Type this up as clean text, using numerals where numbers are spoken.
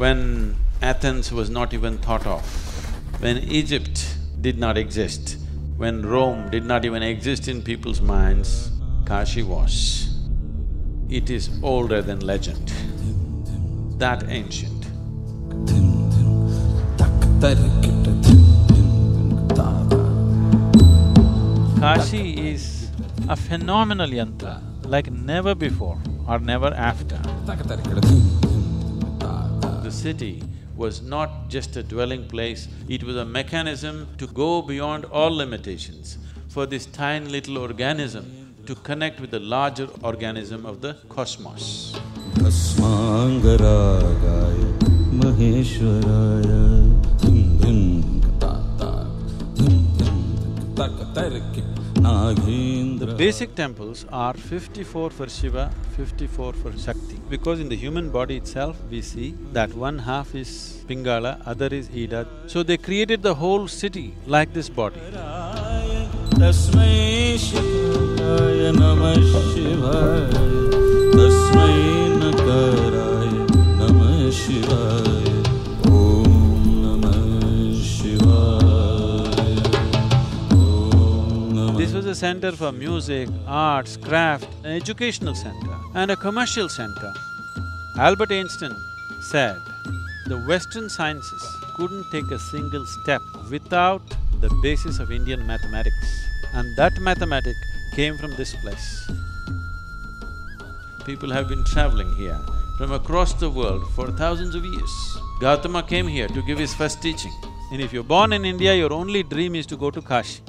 when Athens was not even thought of, when Egypt did not exist, when Rome did not even exist in people's minds, Kashi was. It is older than legend, that ancient. Kashi is a phenomenal yantra, like never before or never after. The city was not just a dwelling place, it was a mechanism to go beyond all limitations for this tiny little organism to connect with the larger organism of the cosmos. The basic temples are 54 for Shiva, 54 for Shakti. Because in the human body itself, we see that one half is Pingala, other is Ida. So they created the whole city like this body. This was a center for music, arts, craft, an educational center and a commercial center. Albert Einstein said, the Western sciences couldn't take a single step without the basis of Indian mathematics. And that mathematics came from this place. People have been traveling here from across the world for thousands of years. Gautama came here to give his first teaching. And if you're born in India, your only dream is to go to Kashi.